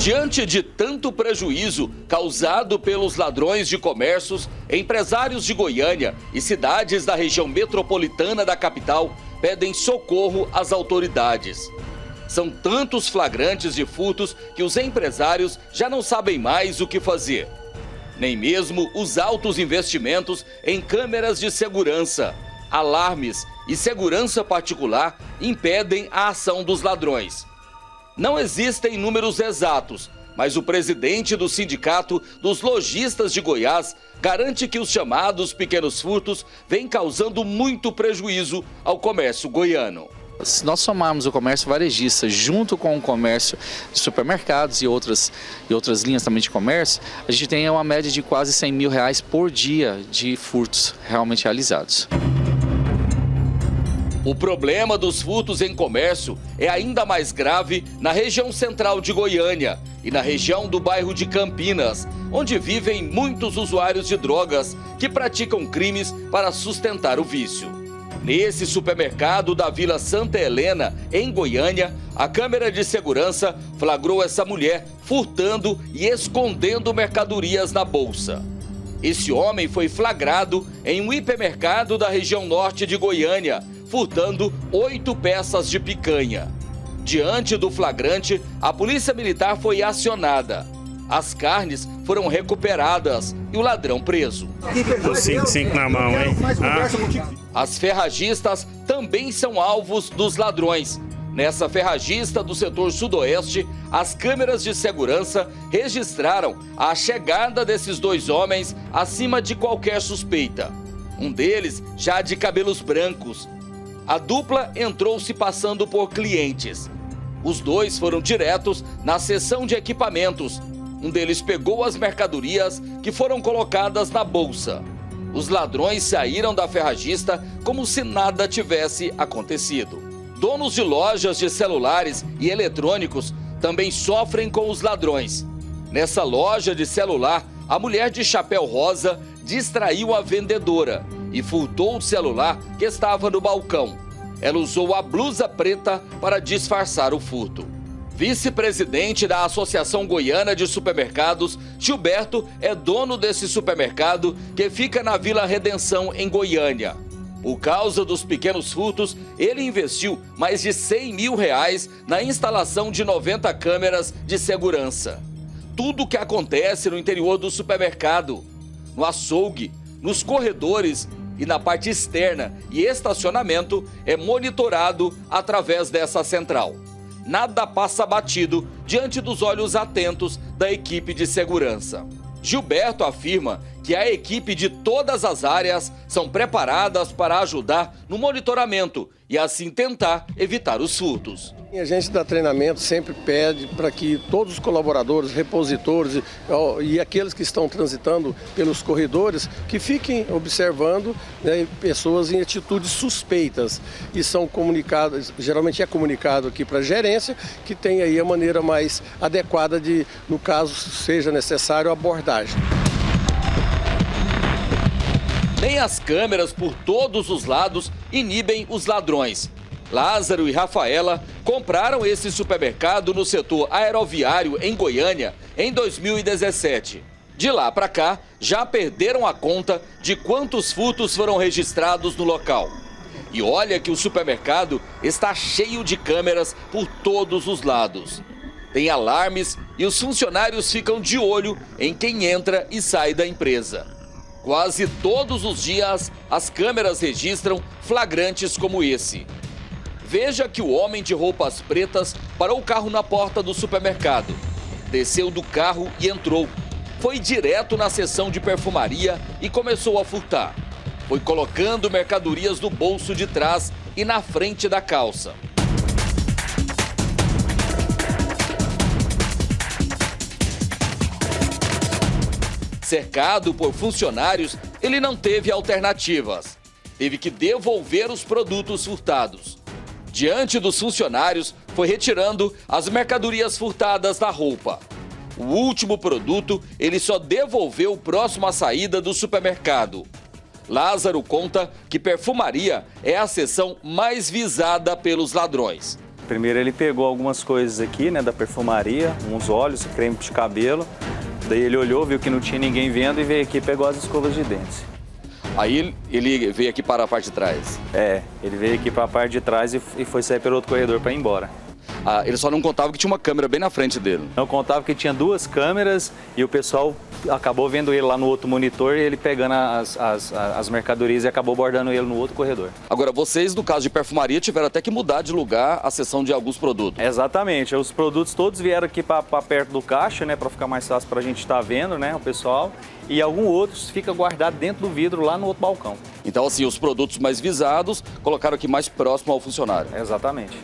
Diante de tanto prejuízo causado pelos ladrões de comércios, empresários de Goiânia e cidades da região metropolitana da capital pedem socorro às autoridades. São tantos flagrantes de furtos que os empresários já não sabem mais o que fazer. Nem mesmo os altos investimentos em câmeras de segurança, alarmes e segurança particular impedem a ação dos ladrões. Não existem números exatos, mas o presidente do Sindicato dos Lojistas de Goiás garante que os chamados pequenos furtos vêm causando muito prejuízo ao comércio goiano. Se nós somarmos o comércio varejista junto com o comércio de supermercados e outras linhas também de comércio, a gente tem uma média de quase R$100 mil por dia de furtos realmente realizados. O problema dos furtos em comércio é ainda mais grave na região central de Goiânia e na região do bairro de Campinas, onde vivem muitos usuários de drogas que praticam crimes para sustentar o vício. Nesse supermercado da Vila Santa Helena, em Goiânia, a câmera de segurança flagrou essa mulher furtando e escondendo mercadorias na bolsa. Esse homem foi flagrado em um hipermercado da região norte de Goiânia, furtando 8 peças de picanha. Diante do flagrante, a polícia militar foi acionada. As carnes foram recuperadas e o ladrão preso. Tô 5 na mão, hein? As ferragistas também são alvos dos ladrões. Nessa ferragista do setor sudoeste, as câmeras de segurança registraram a chegada desses 2 homens acima de qualquer suspeita. Um deles já de cabelos brancos. A dupla entrou se passando por clientes. Os 2 foram diretos na seção de equipamentos. Um deles pegou as mercadorias que foram colocadas na bolsa. Os ladrões saíram da ferragista como se nada tivesse acontecido. Donos de lojas de celulares e eletrônicos também sofrem com os ladrões. Nessa loja de celular, a mulher de chapéu rosa distraiu a vendedora e furtou o celular que estava no balcão. Ela usou a blusa preta para disfarçar o furto. Vice-presidente da Associação Goiana de Supermercados, Gilberto é dono desse supermercado que fica na Vila Redenção, em Goiânia. Por causa dos pequenos furtos, ele investiu mais de R$100 mil na instalação de 90 câmeras de segurança. Tudo o que acontece no interior do supermercado, no açougue, nos corredores e na parte externa e estacionamento é monitorado através dessa central. Nada passa batido diante dos olhos atentos da equipe de segurança. Gilberto afirma que a equipe de todas as áreas são preparadas para ajudar no monitoramento e assim tentar evitar os furtos. A gente dá treinamento, sempre pede para que todos os colaboradores, repositores e aqueles que estão transitando pelos corredores, que fiquem observando, né, pessoas em atitudes suspeitas. E são comunicados, geralmente é comunicado aqui para a gerência, que tem aí a maneira mais adequada de, no caso seja necessário, abordagem. Nem as câmeras por todos os lados inibem os ladrões. Lázaro e Rafaela compraram esse supermercado no setor aeroviário em Goiânia em 2017. De lá para cá, já perderam a conta de quantos furtos foram registrados no local. E olha que o supermercado está cheio de câmeras por todos os lados. Tem alarmes e os funcionários ficam de olho em quem entra e sai da empresa. Quase todos os dias, as câmeras registram flagrantes como esse. Veja que o homem de roupas pretas parou o carro na porta do supermercado. Desceu do carro e entrou. Foi direto na seção de perfumaria e começou a furtar. Foi colocando mercadorias no bolso de trás e na frente da calça. Cercado por funcionários, ele não teve alternativas. Teve que devolver os produtos furtados. Diante dos funcionários, foi retirando as mercadorias furtadas da roupa. O último produto ele só devolveu próximo à saída do supermercado. Lázaro conta que perfumaria é a seção mais visada pelos ladrões. Primeiro ele pegou algumas coisas aqui, né, da perfumaria, uns óleos, creme de cabelo. Daí ele olhou, viu que não tinha ninguém vendo e veio aqui e pegou as escovas de dente. Aí ele veio aqui para a parte de trás? É, ele veio aqui para a parte de trás e foi sair pelo outro corredor para ir embora. Ah, ele só não contava que tinha uma câmera bem na frente dele. Não contava que tinha duas câmeras e o pessoal acabou vendo ele lá no outro monitor e ele pegando as mercadorias e acabou abordando ele no outro corredor. Agora, vocês, no caso de perfumaria, tiveram até que mudar de lugar a seção de alguns produtos. Exatamente. Os produtos todos vieram aqui para perto do caixa, né, para ficar mais fácil para a gente estar vendo, né, o pessoal. E alguns outros ficam guardados dentro do vidro lá no outro balcão. Então, assim, os produtos mais visados colocaram aqui mais próximo ao funcionário. Exatamente.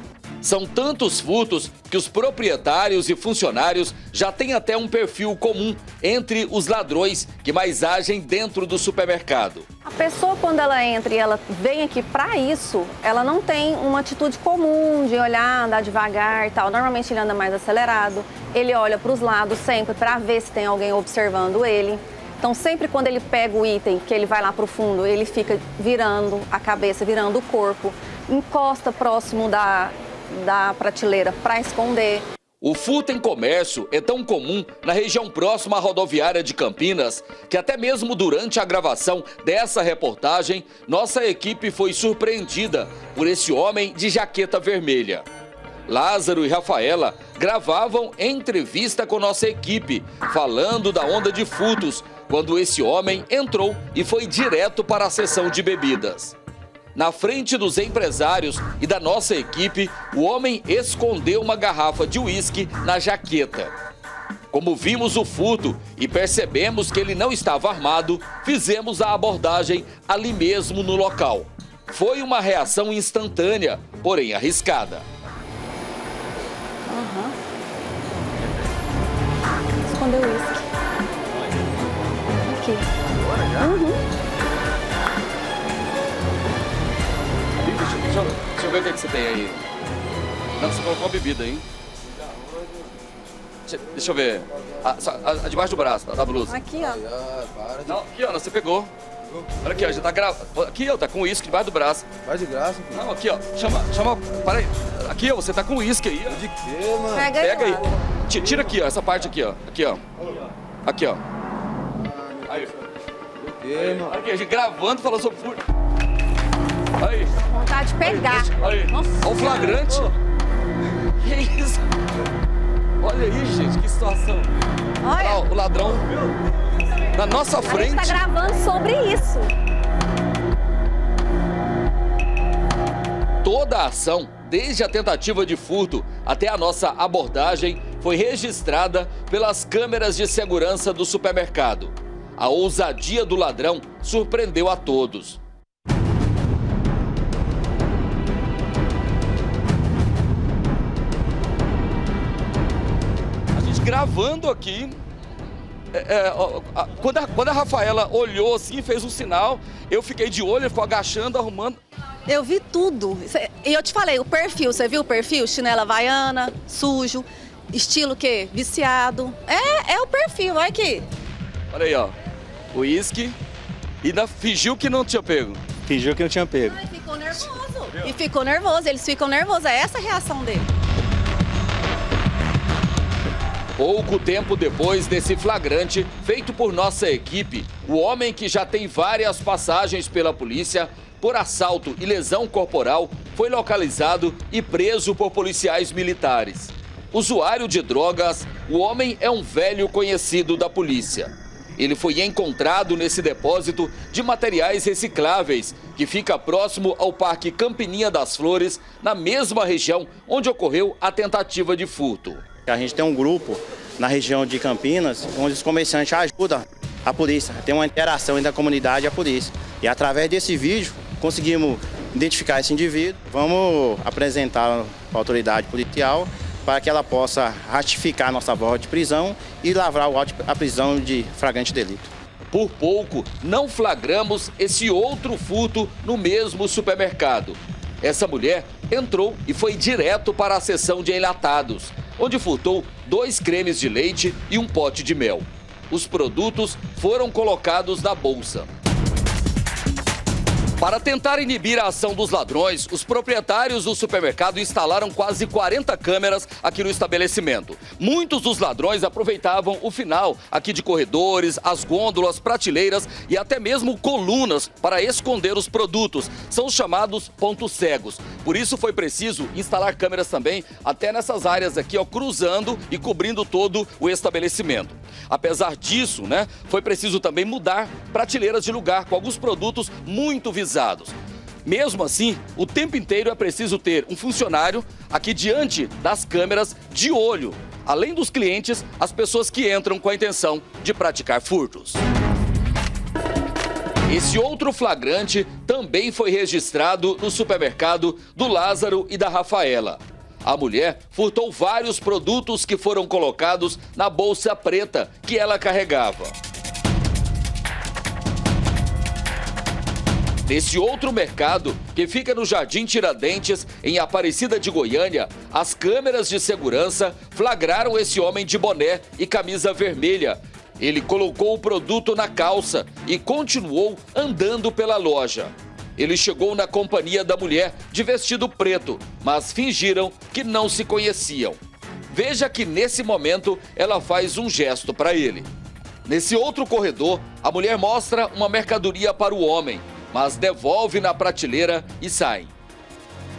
São tantos furtos que os proprietários e funcionários já têm até um perfil comum entre os ladrões que mais agem dentro do supermercado. A pessoa, quando ela entra e ela vem aqui para isso, ela não tem uma atitude comum de olhar, andar devagar e tal. Normalmente ele anda mais acelerado, ele olha para os lados sempre para ver se tem alguém observando ele. Então, sempre quando ele pega o item, que ele vai lá para o fundo, ele fica virando a cabeça, virando o corpo, encosta próximo da prateleira para esconder. O furto em comércio é tão comum na região próxima à rodoviária de Campinas que até mesmo durante a gravação dessa reportagem, nossa equipe foi surpreendida por esse homem de jaqueta vermelha. Lázaro e Rafaela gravavam entrevista com nossa equipe, falando da onda de furtos, quando esse homem entrou e foi direto para a seção de bebidas. Na frente dos empresários e da nossa equipe, o homem escondeu uma garrafa de uísque na jaqueta. Como vimos o furto e percebemos que ele não estava armado, fizemos a abordagem ali mesmo no local. Foi uma reação instantânea, porém arriscada. Uhum. Escondeu o uísque. Aqui. Uhum. Deixa eu ver o que, é que você tem aí. Não, você colocou uma bebida, hein? Deixa eu ver. A debaixo do braço, da blusa. Aqui, ó. Não, aqui, ó, você pegou. Olha aqui, ó, já tá gravado. Aqui, ó, tá com uísque debaixo do braço. Vai de graça, filho. Não, aqui, ó. Chama. Para aí. Aqui, ó, você tá com uísque aí. Ó. De quê, mano? Pega aí. Tira aqui, ó, essa parte aqui, ó. Aqui, ó. Aqui, ó. Aí. Olha aqui, a gente gravando, falando sobre furto. Aí. Vontade de pegar. Aí. Olha o flagrante. Que é isso? Olha aí, gente, que situação. Olha. Olha o ladrão na nossa frente. A gente tá gravando sobre isso. Toda a ação, desde a tentativa de furto até a nossa abordagem, foi registrada pelas câmeras de segurança do supermercado. A ousadia do ladrão surpreendeu a todos. Gravando aqui, quando a Rafaela olhou assim, fez um sinal, eu fiquei de olho, ele ficou agachando, arrumando. Eu vi tudo. E eu te falei, o perfil, você viu o perfil? Chinela havaiana, sujo, estilo quê? Viciado. É o perfil, olha aqui. Olha aí, ó, o uísque e fingiu que não tinha pego. Fingiu que não tinha pego. Ai, ficou nervoso. E ficou nervoso, eles ficam nervosos, é essa a reação dele. Pouco tempo depois desse flagrante feito por nossa equipe, o homem que já tem várias passagens pela polícia por assalto e lesão corporal foi localizado e preso por policiais militares. Usuário de drogas, o homem é um velho conhecido da polícia. Ele foi encontrado nesse depósito de materiais recicláveis, que fica próximo ao Parque Campininha das Flores, na mesma região onde ocorreu a tentativa de furto. A gente tem um grupo na região de Campinas, onde os comerciantes ajudam a polícia, tem uma interação entre a comunidade e a polícia. E através desse vídeo, conseguimos identificar esse indivíduo. Vamos apresentá-lo para a autoridade policial para que ela possa ratificar nossa voz de prisão e lavrar a prisão de flagrante delito. Por pouco, não flagramos esse outro furto no mesmo supermercado. Essa mulher entrou e foi direto para a seção de enlatados, onde furtou 2 cremes de leite e um pote de mel. Os produtos foram colocados na bolsa. Para tentar inibir a ação dos ladrões, os proprietários do supermercado instalaram quase 40 câmeras aqui no estabelecimento. Muitos dos ladrões aproveitavam o final aqui de corredores, as gôndolas, prateleiras e até mesmo colunas para esconder os produtos. São os chamados pontos cegos. Por isso foi preciso instalar câmeras também até nessas áreas aqui, ó, cruzando e cobrindo todo o estabelecimento. Apesar disso, né, foi preciso também mudar prateleiras de lugar com alguns produtos muito visíveis. Mesmo assim, o tempo inteiro é preciso ter um funcionário aqui diante das câmeras de olho, além dos clientes, as pessoas que entram com a intenção de praticar furtos. Esse outro flagrante também foi registrado no supermercado do Lázaro e da Rafaela. A mulher furtou vários produtos que foram colocados na bolsa preta que ela carregava. Nesse outro mercado, que fica no Jardim Tiradentes, em Aparecida de Goiânia, as câmeras de segurança flagraram esse homem de boné e camisa vermelha. Ele colocou o produto na calça e continuou andando pela loja. Ele chegou na companhia da mulher de vestido preto, mas fingiram que não se conheciam. Veja que nesse momento ela faz um gesto para ele. Nesse outro corredor, a mulher mostra uma mercadoria para o homem, mas devolve na prateleira e saem.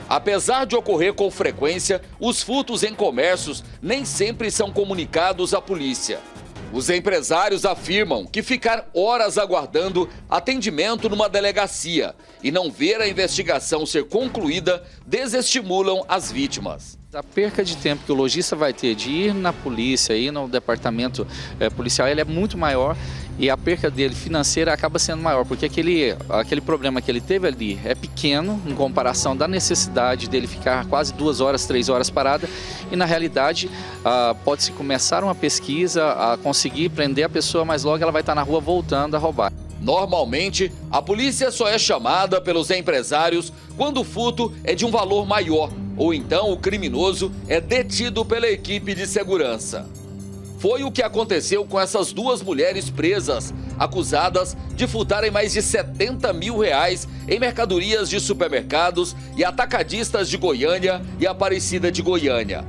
Apesar de ocorrer com frequência, os furtos em comércios nem sempre são comunicados à polícia. Os empresários afirmam que ficar horas aguardando atendimento numa delegacia e não ver a investigação ser concluída desestimulam as vítimas. A perca de tempo que o lojista vai ter de ir na polícia, ir no departamento policial, ele é muito maior. E a perca dele financeira acaba sendo maior, porque aquele problema que ele teve ali é pequeno em comparação da necessidade dele ficar quase 2 horas, 3 horas parada. E na realidade pode-se começar uma pesquisa, a conseguir prender a pessoa, mas logo ela vai estar na rua voltando a roubar. Normalmente, a polícia só é chamada pelos empresários quando o furto é de um valor maior, ou então o criminoso é detido pela equipe de segurança. Foi o que aconteceu com essas duas mulheres presas, acusadas de furtarem mais de R$ 70 mil em mercadorias de supermercados e atacadistas de Goiânia e Aparecida de Goiânia.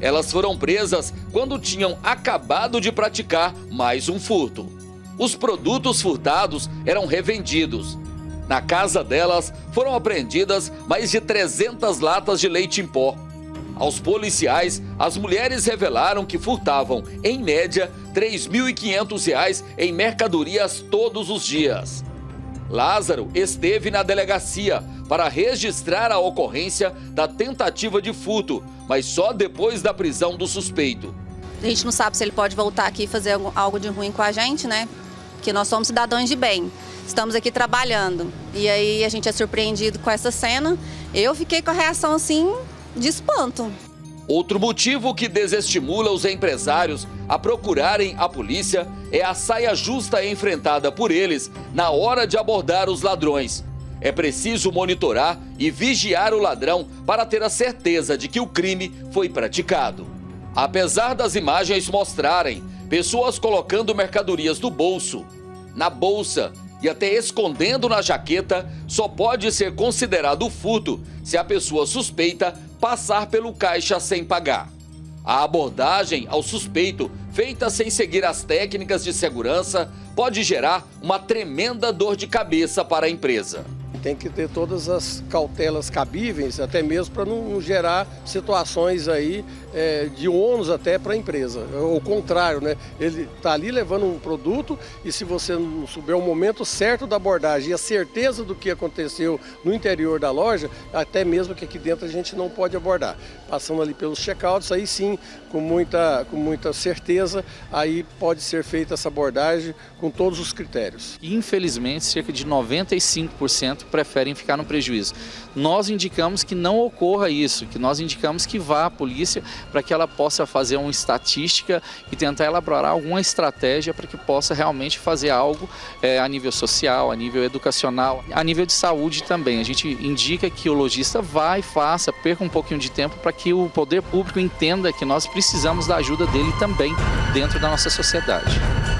Elas foram presas quando tinham acabado de praticar mais um furto. Os produtos furtados eram revendidos. Na casa delas foram apreendidas mais de 300 latas de leite em pó. Aos policiais, as mulheres revelaram que furtavam, em média, R$ 3.500 em mercadorias todos os dias. Lázaro esteve na delegacia para registrar a ocorrência da tentativa de furto, mas só depois da prisão do suspeito. A gente não sabe se ele pode voltar aqui e fazer algo de ruim com a gente, né? Porque nós somos cidadãos de bem. Estamos aqui trabalhando. E aí a gente é surpreendido com essa cena. Eu fiquei com a reação assim de espanto. Outro motivo que desestimula os empresários a procurarem a polícia é a saia justa enfrentada por eles na hora de abordar os ladrões. É preciso monitorar e vigiar o ladrão para ter a certeza de que o crime foi praticado. Apesar das imagens mostrarem pessoas colocando mercadorias do bolso, na bolsa e até escondendo na jaqueta, só pode ser considerado furto se a pessoa suspeita passar pelo caixa sem pagar. A abordagem ao suspeito, feita sem seguir as técnicas de segurança, pode gerar uma tremenda dor de cabeça para a empresa. Tem que ter todas as cautelas cabíveis, até mesmo para não gerar situações aí de ônus até para a empresa. Ou o contrário, né? Ele está ali levando um produto e se você não souber o momento certo da abordagem e a certeza do que aconteceu no interior da loja, até mesmo que aqui dentro a gente não pode abordar. Passando ali pelos checkouts, aí sim, com muita certeza, aí pode ser feita essa abordagem com todos os critérios. Infelizmente, cerca de 95% preferem ficar no prejuízo. Nós indicamos que não ocorra isso, que nós indicamos que vá à polícia para que ela possa fazer uma estatística e tentar elaborar alguma estratégia para que possa realmente fazer algo a nível social, a nível educacional, a nível de saúde também. A gente indica que o lojista vá e faça, perca um pouquinho de tempo para que o poder público entenda que nós precisamos da ajuda dele também dentro da nossa sociedade.